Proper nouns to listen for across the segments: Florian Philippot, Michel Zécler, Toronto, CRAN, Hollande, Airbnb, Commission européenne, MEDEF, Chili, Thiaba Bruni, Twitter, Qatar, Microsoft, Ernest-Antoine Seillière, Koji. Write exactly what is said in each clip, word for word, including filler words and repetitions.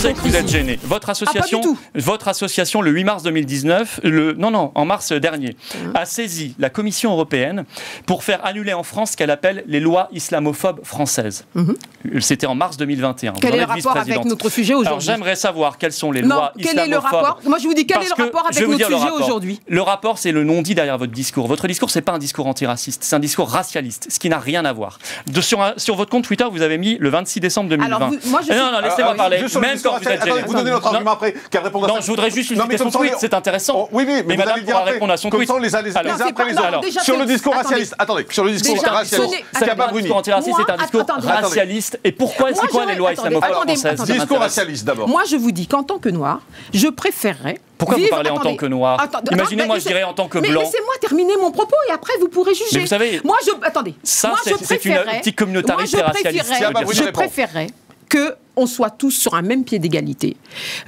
sais que vous êtes gêné. Votre association, ah, votre association, le huit mars deux mille dix-neuf, le, non, non, en mars dernier, mmh. a saisi la Commission européenne pour faire annuler en France ce qu'elle appelle les lois islamophobes françaises. Mmh. C'était en mars deux mille vingt et un. Quel est le rapport avec notre sujet aujourd'hui? Alors j'aimerais savoir quelles sont les non, lois quel islamophobes. Est le rapport Moi je vous dis quel est le rapport avec notre sujet aujourd'hui. Le rapport, c'est le non-dit derrière votre discours. Votre discours, c'est pas un discours antiraciste, c'est un discours racialiste, ce qui n'a rien à voir. De, sur, un, sur votre compte Twitter, vous avez mis le vingt-six décembre deux mille vingt. Alors vous, moi je... Non, non, laissez-moi parler. Même quand vous êtes gêné. Vous donnez votre argument après. Non, je voudrais juste citer son tweet, c'est intéressant. Oui, oui, mais madame pourra répondre à son tweet. Comme ça, les uns après les autres. Sur le discours racialiste, attendez, sur le discours racialiste, c'est pas un discours antiraciste, c'est un discours racialiste. Et pourquoi est-ce quoi les lois islamophobes françaises? Discours racialiste d'abord. Moi, je vous dis qu'en tant que noir, je préférerais. Pourquoi vivre, vous parlez attendez, en tant que noir? Imaginez-moi, je dirais en tant que blanc. Mais laissez-moi terminer mon propos et après vous pourrez juger. Mais vous savez, moi je, attendez, ça c'est une petite communautariste racialiste. Je préférerais que on soit tous sur un même pied d'égalité.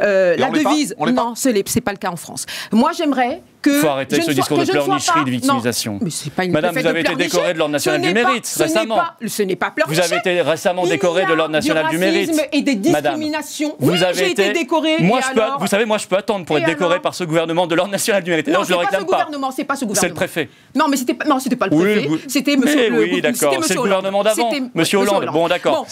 Euh, la devise, pas, non, ce n'est pas le cas en France. Moi, j'aimerais que... Il faut arrêter ce discours de pleurnicherie, de victimisation. Mais c'est pas une Madame, vous avez été décorée de l'Ordre national du mérite récemment. Ce n'est pas pleurnicher. Vous avez été récemment décorée de l'Ordre national du mérite. Et des discriminations. Vous avez été décorée. Moi, je peux. Vous savez, moi, je peux attendre pour être décorée par ce gouvernement de l'Ordre national du mérite. Non, je le réclame pas. C'est pas ce gouvernement. C'est le préfet. Non, mais c'était pas. Non, c'était pas le préfet. C'était Monsieur Hollande. Oui, d'accord. C'est le gouvernement d'avant. Monsieur Hollande. Bon, d'accord.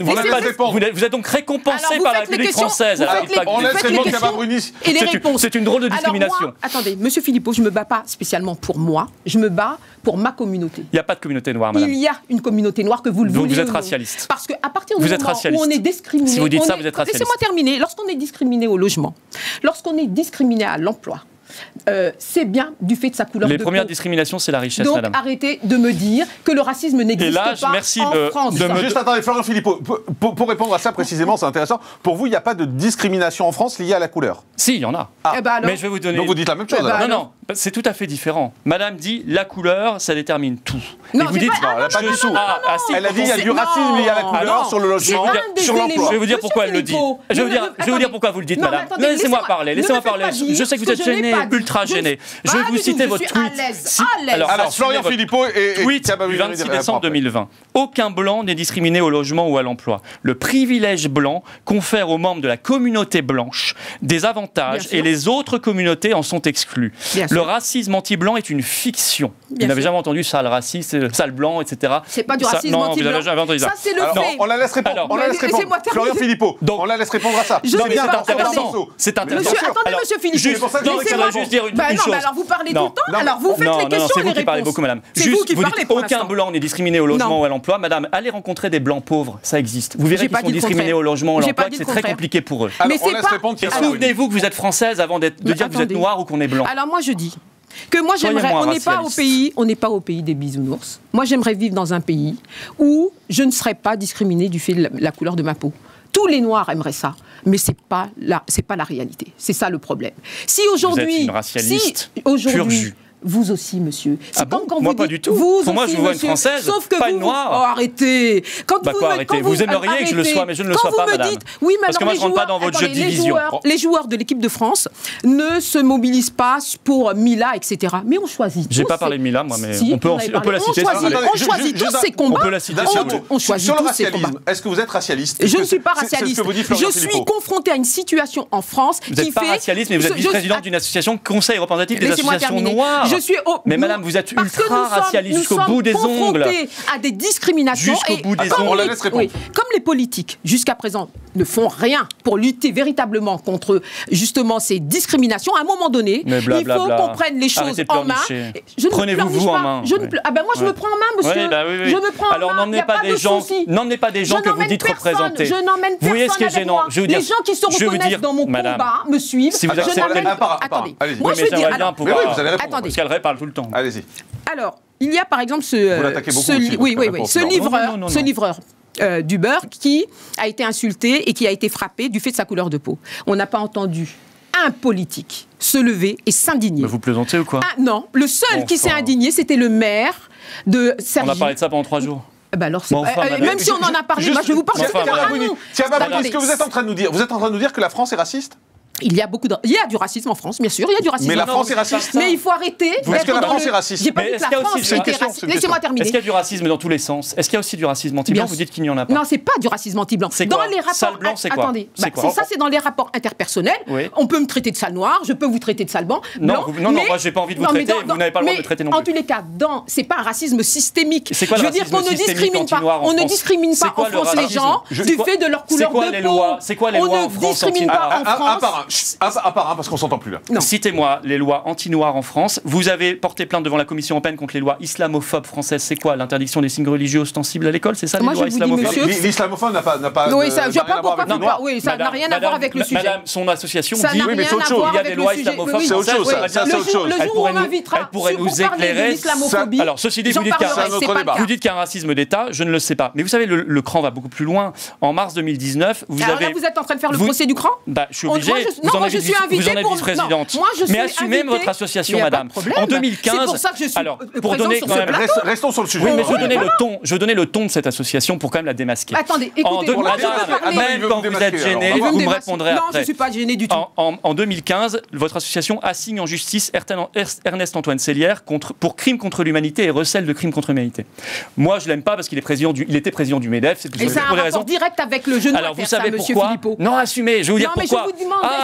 Vous êtes donc récompensé par la République française. On laisse les Thiaba Bruni. C'est une drôle de discrimination. Alors moi, attendez, Monsieur Philippot, je ne me bats pas spécialement pour moi. Je me bats pour ma communauté. Il n'y a pas de communauté noire, madame. Il y a une communauté noire, que vous le voulez. Vous êtes racialiste. Parce qu'à partir du moment où on est discriminé... Si vous dites ça, vous êtes racialiste. Laissez-moi terminer. Lorsqu'on est discriminé au logement, lorsqu'on est discriminé à l'emploi, Euh, c'est bien du fait de sa couleur de peau. Les premières discriminations, c'est la richesse, donc, madame. Donc arrêtez de me dire que le racisme n'existe pas merci en de, France. De me... Juste attendez, Florian Philippot, pour, pour répondre à ça précisément, c'est intéressant. Pour vous, il n'y a pas de discrimination en France liée à la couleur? Si, il y en a. Ah. Eh ben mais je vais vous donner... Donc vous dites la même chose eh ben alors. Non, non, c'est tout à fait différent. Madame dit la couleur, ça détermine tout. Non, et vous dites... Pas... Non, elle n'a pas dit tout. Elle a dit il y a du racisme lié à la couleur sur le logement, sur l'emploi. Je vais vous dire pourquoi elle le dit. Je vais vous dire pourquoi vous le dites, madame. Laissez-moi parler, laissez-moi parler. Je sais que vous êtes gêné. Ultra gêné. Je vais vous citer votre tweet. Alors, Florian Philippot et tweet du vingt-six décembre deux mille vingt. Aucun blanc n'est discriminé au logement ou à l'emploi. Le privilège blanc confère aux membres de la communauté blanche des avantages et les autres communautés en sont exclues. Le racisme anti-blanc est une fiction. Vous n'avez jamais entendu sale raciste, sale blanc, et cetera. C'est pas du racisme anti-blanc. Ça, c'est le fait. On la laisse répondre. Florian Philippot, on la laisse répondre à ça. C'est intéressant. C'est intéressant. Attendez, monsieur Philippot. Je juste dire une, bah une non, chose. Mais alors vous parlez non. tout le temps, non, alors vous faites non, les questions non, non, c'est vous réponses. Qui parlez beaucoup, madame. Juste, vous qui vous parlez dites, pour aucun blanc n'est discriminé au logement non. ou à l'emploi. Madame, allez rencontrer des blancs pauvres, ça existe. Vous verrez qu'ils sont discriminés au logement ou à l'emploi, c'est très compliqué pour eux. Mais souvenez-vous que vous êtes française avant de dire que vous êtes noire ou qu'on est blanc. Alors moi je dis que moi j'aimerais, on n'est pas au pays, on n'est pas au pays des bisounours. Moi j'aimerais vivre dans un pays où je ne serais pas discriminée du fait de la couleur de ma peau. Tous les Noirs aimeraient ça, mais c'est pas la, c'est pas la réalité. C'est ça le problème. Si aujourd'hui, si aujourd'hui, vous aussi, monsieur. Ah bon, quand moi vous pas dites, du tout. Vous Pour moi, aussi, je vous vois monsieur, une française, sauf que pas vous, une noire. Oh, arrêtez. Quand bah vous, quoi, me, arrêtez. Quand vous, vous aimeriez arrêtez. que je le sois, mais je ne le quand sois pas, madame. Dites, oui, mais parce alors, que moi, je ne rentre pas dans votre attendez, jeu de division. Les joueurs, les joueurs de l'équipe de France ne se mobilisent pas pour Mila, et cetera. Mais on choisit. J'ai pas parlé de Mila, moi, mais si, on peut la citer. On choisit tous ces combats. On peut la citer. On choisit tous ces combats. Est-ce que vous êtes racialiste? Je ne suis pas racialiste. Je suis confrontée à une situation en France qui fait. Vous n'êtes pas racialiste, mais vous êtes vice-présidente d'une association conseil représentatif des associations noires. Je suis au... Mais madame, vous êtes ultra-racialiste jusqu'au bout des ongles. À des discriminations. Jusqu'au bout des ongles. On la laisse répondre. Oui, comme les politiques, jusqu'à présent, ne font rien pour lutter véritablement contre, justement, ces discriminations, à un moment donné, bla, bla, il faut qu'on prenne les choses en main. Prenez-vous vous en main. Je ne... Ah ben moi, je ouais. me prends en main, monsieur. Ouais, bah oui, oui. Je me prends Alors, en main. Alors, n'emmenez pas, pas des gens je que vous dites personne. représenter. Je n'emmène personne. Vous voyez ce qui est gênant? Les gens qui se reconnaissent dans mon combat me suivent. Si vous acceptez... Attendez. Moi, je dis... Elle reparle tout le temps. Allez-y. Alors, il y a par exemple ce, euh, ce, li oui, oui, oui, ce livreur, non, non, non, ce non. livreur euh, du beurre qui a été insulté et qui a été frappé du fait de sa couleur de peau. On n'a pas entendu un politique se lever et s'indigner. Vous plaisantez ou quoi? ah, Non, le seul bon, qui s'est indigné, c'était le maire de Sergi. On a parlé de ça pendant trois jours. Bah alors bon, enfin, euh, même si on en a parlé, moi je vais vous parler de ça. Thiaba Bruni, ce que vous êtes en train de nous dire, vous êtes en train de nous dire que la France est raciste? Il y a beaucoup de... il y a du racisme en France, bien sûr, il y a du racisme. Mais la France est raciste. Mais il faut arrêter. Est-ce que la France est raciste? J'ai pas dit que la France était raciste. Laissez-moi terminer. Est-ce qu'il y a du racisme dans tous les sens? Est-ce qu'il y a aussi du racisme anti-blanc? Vous dites qu'il n'y en a pas. Non, c'est pas du racisme anti-blanc. C'est dans les rapports. Sale blanc, c'est quoi? Attendez. Ça, c'est dans les rapports interpersonnels. On peut me traiter de sale noir, je peux vous traiter de sale blanc. Non, non, non, moi j'ai pas envie de vous traiter. Vous n'avez pas le droit de me traiter non plus. En tous les cas, dans, c'est pas un racisme systémique. Je veux dire qu'on ne discrimine pas. On ne discrimine pas en France les gens du fait de leur couleur de peau. C'est quoi les lois en France? À part, hein, parce qu'on s'entend plus là. Citez-moi les lois anti-noires en France. Vous avez porté plainte devant la Commission européenne contre les lois islamophobes françaises. C'est quoi? L'interdiction des signes religieux ostensibles à l'école? C'est ça les Moi, lois islamophobes? L'islamophobe n'a pas, n'a pas. Oui, ça n'a rien à voir avec le sujet. Madame, son association ça dit. Oui, mais c'est autre chose. Il y a des lois islamophobes. C'est autre chose. Le jour où on m'invitera, elle pourrait nous éclairer. Alors, ceci dit, vous dites Vous dites qu'il y a un racisme d'État. Je ne le sais pas. Mais vous savez, le C R A N va beaucoup plus loin. En mars deux mille dix-neuf, vous avez. Alors là, vous êtes en train de faire le procès du C R A N? Bah, je suis obligé. Vous non, moi je suis invitée pour... vice-présidente. Mais assumez votre association, madame. En deux mille quinze... C'est pour ça que je suis alors, pour donner sur quand même... Reste, restons sur le sujet. Oui, mais je donnais, le ton, je donnais le ton de cette association pour quand même la démasquer. Attendez, écoutez... En madame, même quand vous êtes gênée, vous, vous me répondrez non, après. Non, je ne suis pas gênée du tout. En, en, en deux mille quinze, votre association assigne en justice Ernest-Antoine Seillière contre, pour crime contre l'humanité et recel de crime contre l'humanité. Moi, je ne l'aime pas parce qu'il était président du MEDEF. Et c'est un rapport direct avec le genou à faire ça, M. Philippot. Non, assumez, je vais vous dire pourquoi.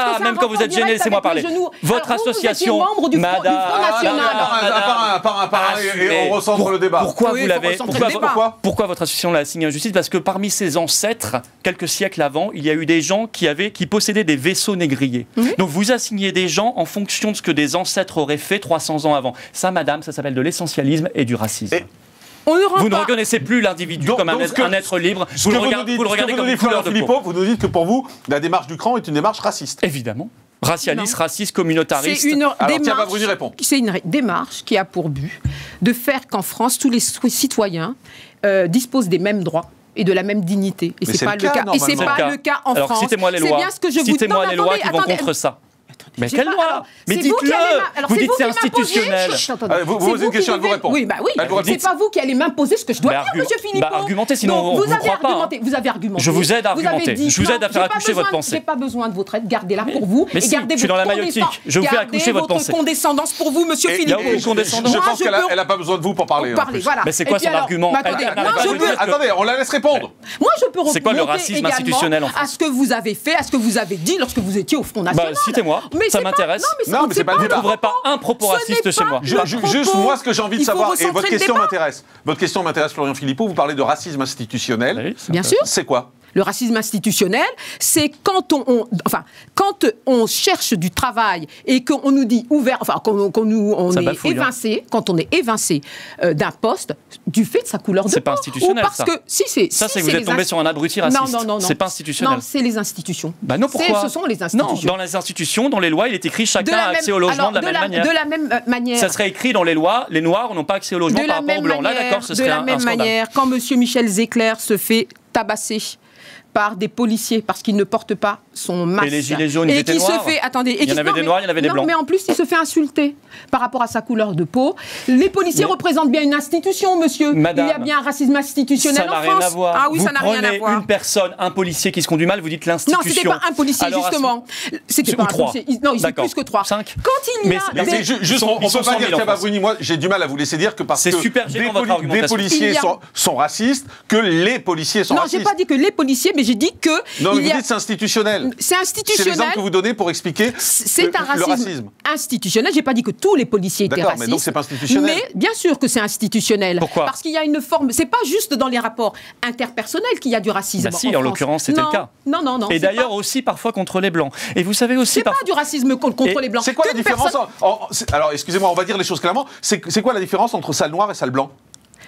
Ah, même quand vous êtes gêné, c'est moi parler. Votre alors, association, madame, à part un par et on recentre pour, le débat. Pourquoi oui, vous l'avez pourquoi, pourquoi, pourquoi votre association l'a assigné en justice? Parce que parmi ses ancêtres, quelques siècles avant, il y a eu des gens qui avaient, qui possédaient des vaisseaux négriers. Mmh. Donc vous assignez des gens en fonction de ce que des ancêtres auraient fait trois cents ans avant. Ça, madame, ça s'appelle de l'essentialisme et du racisme. Et On ne vous ne pas. reconnaissez plus l'individu comme un, que, un être libre. Vous le, regard, vous, dites, vous le regardez vous comme une couleur de peau. Vous nous dites que pour vous, la démarche du C R A N est une démarche raciste. Évidemment. Racialiste, non. raciste, communautariste. C'est une, une démarche qui a pour but de faire qu'en France, tous les citoyens euh, disposent des mêmes droits et de la même dignité. Et c'est pas le cas. cas. Et c'est pas le cas en Alors, France. Alors citez-moi les lois. Citez-moi les lois qui vont contre ça. Mais quelle loi? Mais dites-le! Vous dites c'est institutionnel. Vous posez une question, elle vous répond. Oui, bah oui. C'est pas vous qui allez m'imposer ce que je dois dire, monsieur Philippot. Argumentez, sinon on ne vous croit pas. Vous avez argumenté. Je vous aide à argumenter. Je vous aide à faire accoucher votre pensée. J'ai pas besoin de votre aide. Gardez-la pour vous. Mais si, je suis dans la maïotique. Je vous fais accoucher votre pensée. Gardez votre condescendance pour vous, monsieur Philippot. Je pense qu'elle n'a pas besoin de vous pour parler. Mais c'est quoi son argument? Attendez, on la laisse répondre. Moi, je peux répondre à ce que vous avez fait, à ce que vous avez dit lorsque vous étiez au Front National. Citez-moi. Mais ça m'intéresse. Non, mais c'est pas. Vous ne trouverez pas un propos raciste chez moi. Juste moi, ce que j'ai envie de savoir, et votre question m'intéresse. Votre question m'intéresse, Florian Philippot. Vous parlez de racisme institutionnel. Bien sûr. C'est quoi ? Le racisme institutionnel, c'est quand on, on, enfin, quand on cherche du travail et qu'on nous dit ouvert, enfin, qu'on qu nous, on est fouille, évincé, hein. quand on est évincé euh, d'un poste du fait de sa couleur de peau. C'est pas institutionnel. Parce ça. que si c'est ça, si c'est que vous êtes tombé sur un abruti raciste. Non, non, non, non. C'est pas institutionnel. Non, c'est les institutions. Bah non, pourquoi? Ce sont les institutions. Non, dans les institutions, dans les lois, il est écrit chacun a accès au logement de la même manière. De la même manière. Ça serait écrit dans les lois, les Noirs n'ont pas accès au logement par rapport aux Blancs. Là, d'accord, ce serait un scandale. De la même manière, quand monsieur Michel Zécler se fait tabasser par des policiers parce qu'il ne porte pas son masque. Et les gilets jaunes, et ils étaient noirs. Fait, attendez, et il y en avait des noirs, il y en avait des blancs. Non, mais en plus, il se fait insulter par rapport à sa couleur de peau. Les policiers mais... représentent bien une institution, monsieur. Madame, il y a bien un racisme institutionnel en France. Voir. Ah oui, vous ça n'a rien à voir. Une personne, un policier qui se conduit mal, vous dites l'institution. Non, c'était pas un policier, alors, justement. C'était pas un trois. policier. Non, ils sont plus que trois. Cinq. Quand il y a... Mais des... juste, on ne peut pas dire Thiaba Bruni, moi, j'ai du mal à vous laisser dire que parce que des policiers sont racistes, que les policiers sont racistes. Non, j'ai pas dit que les policiers, mais j'ai dit que... Non, mais vous a... dites c'est institutionnel. C'est institutionnel. C'est l'exemple que vous donnez pour expliquer le, un racisme le racisme. institutionnel. J'ai pas dit que tous les policiers étaient racistes. Mais donc c'est pas institutionnel. Mais bien sûr que c'est institutionnel. Pourquoi? Parce qu'il y a une forme... C'est pas juste dans les rapports interpersonnels qu'il y a du racisme. Bah si, en, en l'occurrence, c'était le cas. Non, non, non. Et d'ailleurs pas... aussi parfois contre les Blancs. Et vous savez aussi... C'est parfois... pas du racisme contre et les Blancs. C'est quoi la différence personne... en... Alors, excusez-moi, on va dire les choses clairement. C'est quoi la différence entre sale noir et sale blanc?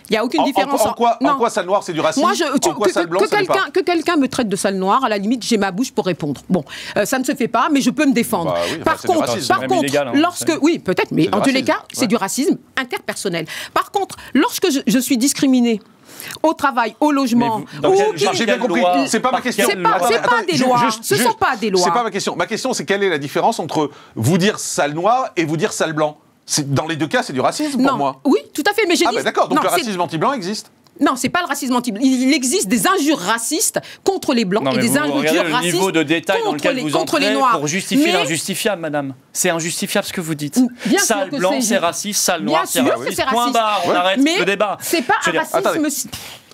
Il n'y a aucune en, différence. En, en, quoi, en quoi sale noire, c'est du racisme? Moi, je, tu, en quoi que, sale blanc, que quelqu'un quelqu me traite de sale noire, à la limite, j'ai ma bouche pour répondre. Bon, euh, ça ne se fait pas, mais je peux me défendre. Bah oui, par contre, racisme, par contre illégal, hein, lorsque... Oui, peut-être, mais en tous les cas, c'est ouais. du racisme interpersonnel. Par contre, lorsque je, je suis discriminée au travail, au logement... J'ai bien compris, c'est pas ma question. C'est pas, pas des lois, ce sont pas des lois. C'est pas ma question. Ma question, c'est quelle est la différence entre vous dire sale noire et vous dire sale blanc? Dans les deux cas, c'est du racisme non. pour moi. Oui, tout à fait. Mais j'ai ah dit... bah d'accord, donc non, le racisme anti-blanc existe. Non, c'est pas le racisme anti-blanc. Il existe des injures racistes contre les blancs non, et des injures racistes le niveau de détail contre, dans lequel les, vous entrez contre les noirs pour justifier mais... l'injustifiable, madame. C'est injustifiable ce que vous dites. Bien sale sûr blanc, c'est raciste. Sale noir, c'est raciste. Point barre, on ouais. arrête mais le débat. C'est pas un racisme.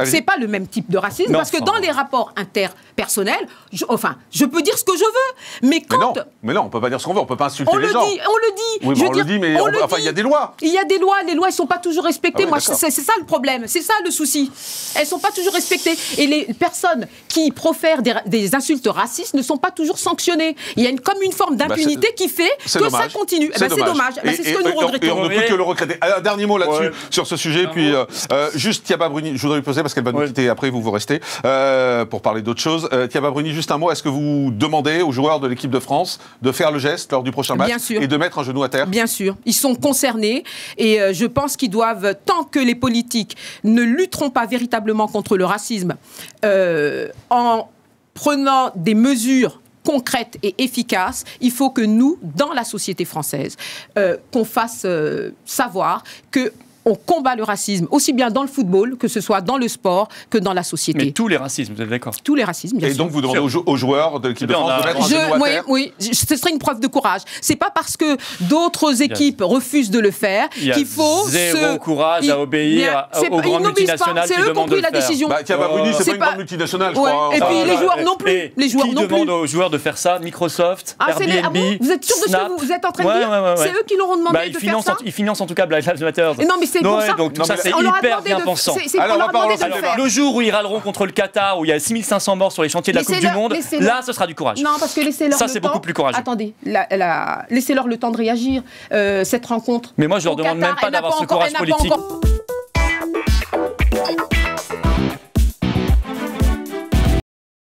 C'est pas le même type de racisme non, parce que sans... dans les rapports interpersonnels, je, enfin, je peux dire ce que je veux, mais quand mais non, mais non on peut pas dire ce qu'on veut, on peut pas insulter on les le gens. Dit, on le dit. Oui, je on dire, le dit, mais on on, le enfin, il y a des lois. Il y a des lois, les lois, elles sont pas toujours respectées. Ah oui, moi, c'est ça le problème, c'est ça le souci. Elles ne sont pas toujours respectées. Et les personnes qui profèrent des, des insultes racistes ne sont pas toujours sanctionnées. Il y a une, comme une forme d'impunité bah qui fait que dommage. ça continue. C'est eh ben dommage. C'est bah ce que nous regrettons. Et on ne peut que le regretter. Un dernier mot là-dessus, ouais. sur ce sujet. Un puis euh, euh, juste Thiaba Bruni, je voudrais lui poser parce qu'elle va nous ouais. quitter. Après, vous vous restez euh, pour parler d'autres choses. Euh, Thiaba Bruni, juste un mot. Est-ce que vous demandez aux joueurs de l'équipe de France de faire le geste lors du prochain match Bien sûr. et de mettre un genou à terre? Bien sûr. Ils sont concernés. Et euh, je pense qu'ils doivent, tant que les politiques ne lutteront pas véritablement contre le racisme euh, en prenant des mesures concrètes et efficaces, il faut que nous, dans la société française, euh, qu'on fasse euh, savoir que on combat le racisme, aussi bien dans le football, que ce soit dans le sport, que dans la société. Mais tous les racismes, vous êtes d'accord? Tous les racismes, bien sûr. Et donc vous demandez aux joueurs de l'équipe de France de mettre un genou à terre ? Oui, oui, ce serait une preuve de courage. C'est pas parce que d'autres équipes refusent de le faire qu'il faut... Il y a zéro courage à obéir aux grandes multinationales qui demandent de le faire. C'est eux qui ont pris la décision. Bah, Thiaba Bruni, c'est pas une grande multinationale, je crois. Et puis les joueurs non plus. Les joueurs non plus. Qui demande aux joueurs de faire ça? Microsoft, Airbnb, vous êtes sûr de ce que vous êtes en train de dire? C'est eux qui leur ont demandé de faire ça? Ils financent en tout cas Black Lives Matter. C'est non, ça. Donc tout non, ça, c'est hyper bien pensant. Le jour où ils râleront contre le Qatar, où il y a six mille cinq cents morts sur les chantiers de la Coupe du Monde, là, ce sera du courage. Non, parce que laissez-leur le temps. Ça, c'est beaucoup plus courageux. Attendez, la, la... laissez-leur le temps de réagir. Euh, cette rencontre. Mais moi, je leur demande même pas d'avoir ce courage politique.